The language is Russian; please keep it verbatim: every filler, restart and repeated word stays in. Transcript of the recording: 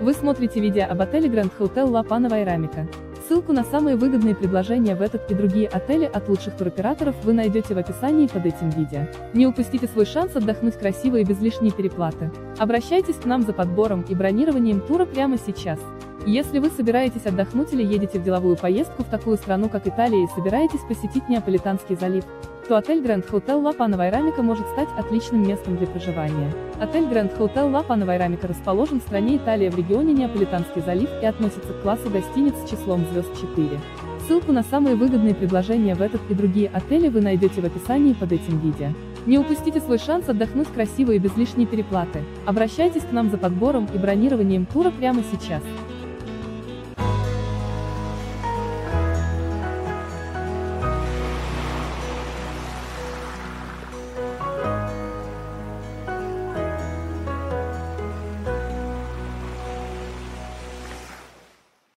Вы смотрите видео об отеле Grand Hotel La Panoiramica. Ссылку на самые выгодные предложения в этот и другие отели от лучших туроператоров вы найдете в описании под этим видео. Не упустите свой шанс отдохнуть красиво и без лишней переплаты. Обращайтесь к нам за подбором и бронированием тура прямо сейчас. Если вы собираетесь отдохнуть или едете в деловую поездку в такую страну, как Италия, и собираетесь посетить Неаполитанский залив, то отель Grand Hotel La Panoiramica может стать отличным местом для проживания. Отель Grand Hotel La Panoiramica расположен в стране Италия в регионе Неаполитанский залив и относится к классу гостиниц с числом звезд четыре. Ссылку на самые выгодные предложения в этот и другие отели вы найдете в описании под этим видео. Не упустите свой шанс отдохнуть красиво и без лишней переплаты. Обращайтесь к нам за подбором и бронированием тура прямо сейчас.